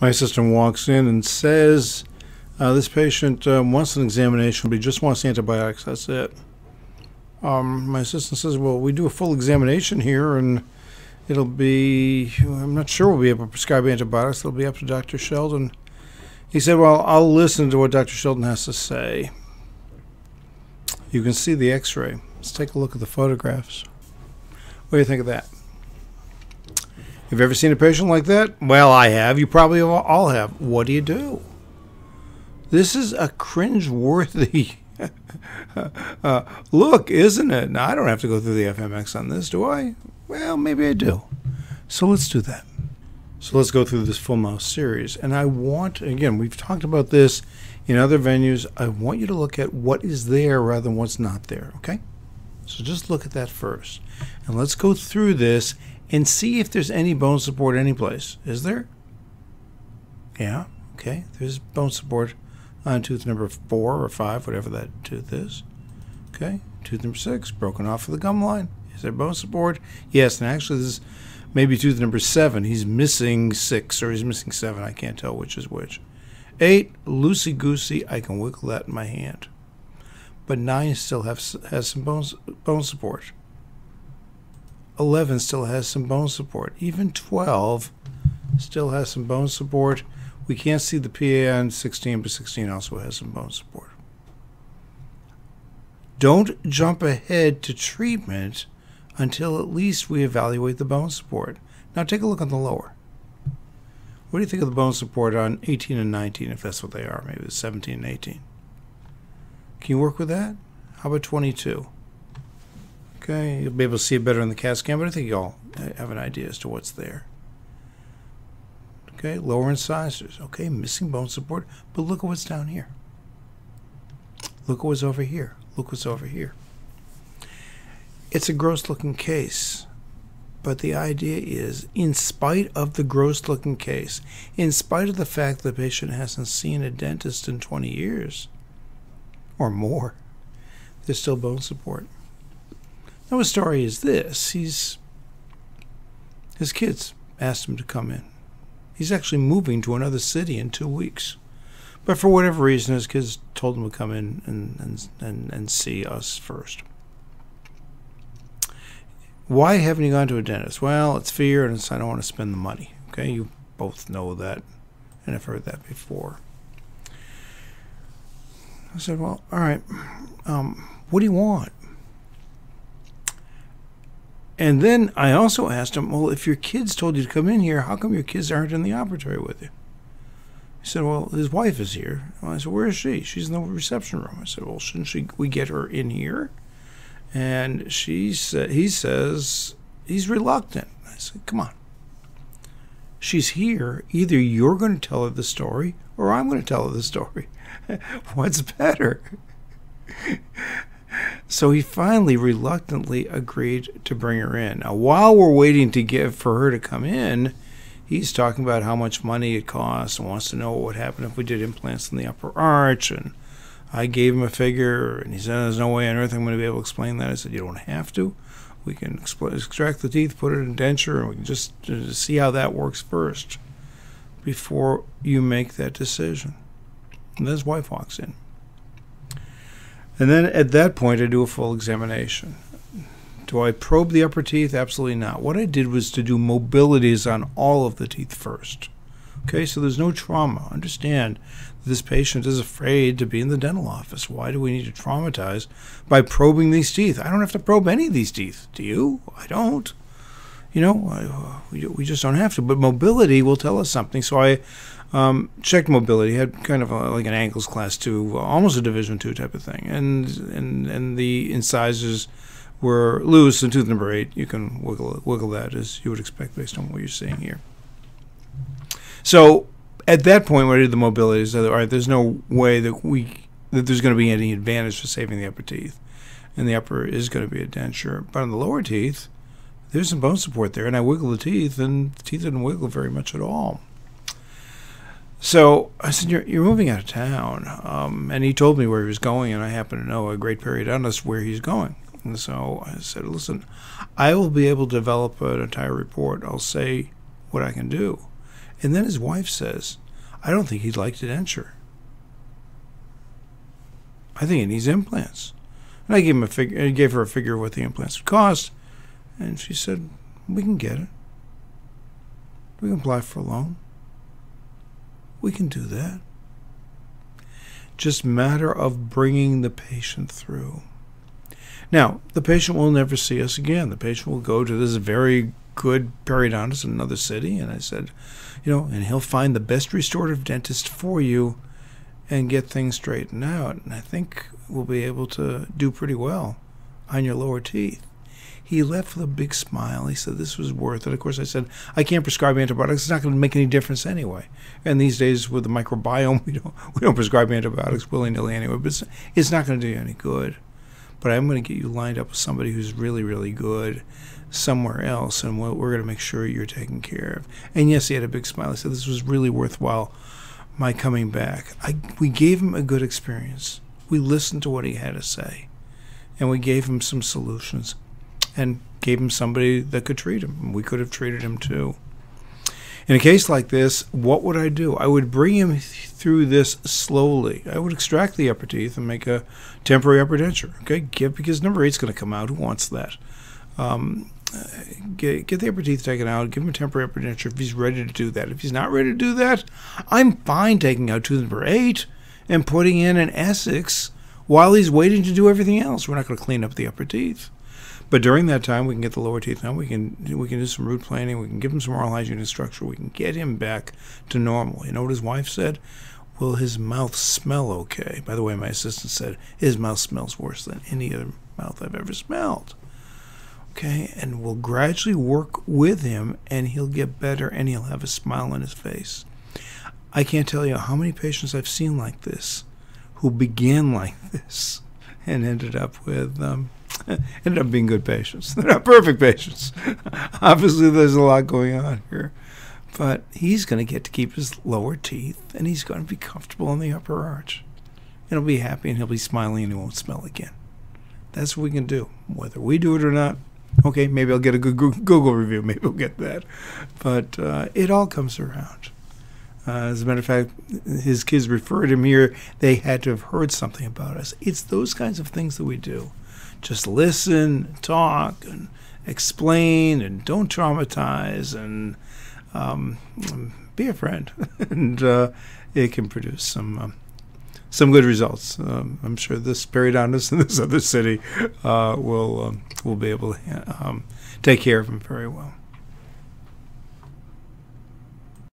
My assistant walks in and says, this patient wants an examination, but he just wants antibiotics. That's it. My assistant says, well, we do a full examination here, and it'll be, I'm not sure we'll be able to prescribe antibiotics. It'll be up to Dr. Sheldon. He said, well, I'll listen to what Dr. Sheldon has to say. You can see the x-ray. Let's take a look at the photographs. What do you think of that? Have you ever seen a patient like that? Well, I have. You probably all have. What do you do? This is a cringe-worthy look, isn't it? Now, I don't have to go through the FMX on this, do I? Well, maybe I do. So let's do that. So let's go through this full mouse series. And I want, again, we've talked about this in other venues. I want you to look at what is there rather than what's not there, okay? So just look at that first. And let's go through this and see if there's any bone support anyplace. Is there? Yeah, okay. There's bone support on tooth number 4 or 5, whatever that tooth is. Okay, tooth number 6, broken off of the gum line. Is there bone support? Yes, and actually this is maybe tooth number 7. He's missing 6 or he's missing 7. I can't tell which is which. 8, loosey-goosey. I can wiggle that in my hand. But 9 still has some bone support. 11 still has some bone support. Even 12 still has some bone support. We can't see the PAN 16, but 16 also has some bone support. Don't jump ahead to treatment until at least we evaluate the bone support. Now take a look on the lower. What do you think of the bone support on 18 and 19, if that's what they are? Maybe it's 17 and 18. Can you work with that? How about 22? Okay, you'll be able to see it better in the CAT scan, but I think you all have an idea as to what's there. Okay, lower incisors. Okay, missing bone support, but look at what's down here. Look at what's over here. Look what's over here. It's a gross-looking case, but the idea is, in spite of the gross-looking case, in spite of the fact the patient hasn't seen a dentist in 20 years or more, there's still bone support. Now his story is this. His kids asked him to come in. He's actually moving to another city in 2 weeks. But for whatever reason, his kids told him to come in and see us first. Why haven't you gone to a dentist? Well, it's fear, and it's I don't want to spend the money. Okay, you both know that, and I've heard that before. I said, well, all right, what do you want? And then I also asked him, well, if your kids told you to come in here, how come your kids aren't in the operatory with you? He said, well, his wife is here. Well, I said, where is she? She's in the reception room. I said, well, shouldn't we get her in here? And he says, he's reluctant. I said, come on. She's here. Either you're going to tell her the story or I'm going to tell her the story. What's better? So he finally reluctantly agreed to bring her in. Now, while we're waiting for her to come in, he's talking about how much money it costs and wants to know what would happen if we did implants in the upper arch. And I gave him a figure, and he said, there's no way on earth I'm going to be able to explain that. I said, you don't have to. We can extract the teeth, put it in denture, and we can just see how that works first before you make that decision. And then his wife walks in. And then at that point, I do a full examination. Do I probe the upper teeth? Absolutely not. What I did was to do mobilities on all of the teeth first. Okay, so there's no trauma. Understand that this patient is afraid to be in the dental office. Why do we need to traumatize by probing these teeth? I don't have to probe any of these teeth. Do you? I don't. You know, we just don't have to. But mobility will tell us something. So I checked mobility. Had kind of like an ankles class 2, almost a division 2 type of thing. And the incisors were loose. And tooth number 8, you can wiggle that as you would expect based on what you're seeing here. So at that point, when I did the mobility, I said, all right, there's no way that there's going to be any advantage for saving the upper teeth. And the upper is going to be a denture. But on the lower teeth, there's some bone support there. And I wiggled the teeth, and the teeth didn't wiggle very much at all. So I said, you're moving out of town. And he told me where he was going, and I happen to know a great periodontist where he's going. And so I said, listen, I will be able to develop an entire report. I'll say what I can do. And then his wife says, I don't think he'd like to denture. I think he needs implants. And I gave him a figure, I gave her a figure of what the implants would cost, and she said, we can get it. We can apply for a loan. We can do that. Just matter of bringing the patient through. Now, the patient will never see us again. The patient will go to this very good periodontist in another city, and I said, you know, and he'll find the best restorative dentist for you and get things straightened out. And I think we'll be able to do pretty well on your lower teeth. He left with a big smile. He said this was worth it. Of course, I said, I can't prescribe antibiotics. It's not going to make any difference anyway. And these days with the microbiome, we don't prescribe antibiotics willy-nilly anyway, but it's not going to do you any good. But I'm going to get you lined up with somebody who's really, really good somewhere else, and we're going to make sure you're taken care of. And yes, he had a big smile. He said this was really worthwhile, my coming back. We gave him a good experience. We listened to what he had to say, and we gave him some solutions. And gave him somebody that could treat him. We could have treated him too. In a case like this, what would I do? I would bring him through this slowly. I would extract the upper teeth and make a temporary upper denture. Okay, because number 8's going to come out. Who wants that? Get the upper teeth taken out. Give him a temporary upper denture if he's ready to do that. If he's not ready to do that, I'm fine taking out tooth number 8 and putting in an Essex while he's waiting to do everything else. We're not going to clean up the upper teeth. But during that time, we can get the lower teeth out. We can do some root planing. We can give him some oral hygiene structure. We can get him back to normal. You know what his wife said? Will his mouth smell okay? By the way, my assistant said his mouth smells worse than any other mouth I've ever smelled. Okay, and we'll gradually work with him, and he'll get better, and he'll have a smile on his face. I can't tell you how many patients I've seen like this, who began like this, and ended up with ended up being good patients. They're not perfect patients. Obviously, there's a lot going on here. But he's going to get to keep his lower teeth, and he's going to be comfortable in the upper arch. And he'll be happy, and he'll be smiling, and he won't smell again. That's what we can do, whether we do it or not. Okay, maybe I'll get a good Google review. Maybe we'll get that. But it all comes around. As a matter of fact, his kids referred him here. They had to have heard something about us. It's those kinds of things that we do. Just listen, talk, and explain, and don't traumatize, and be a friend. And it can produce some good results. I'm sure this periodontist in this other city will be able to take care of him very well.